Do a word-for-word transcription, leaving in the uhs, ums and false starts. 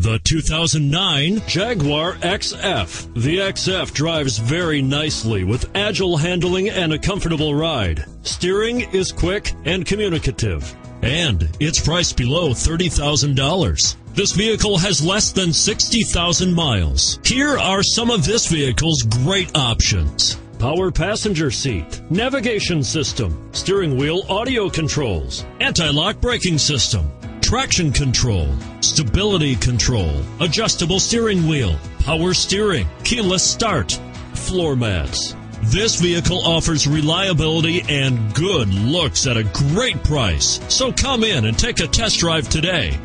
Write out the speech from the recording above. The two thousand nine Jaguar X F. The X F drives very nicely with agile handling and a comfortable ride. Steering is quick and communicative, and it's priced below thirty thousand dollars. This vehicle has less than sixty thousand miles. Here are some of this vehicle's great options: power passenger seat, navigation system, steering wheel audio controls, anti-lock braking system, traction control, stability control, adjustable steering wheel, power steering, keyless start, floor mats. This vehicle offers reliability and good looks at a great price. So come in and take a test drive today.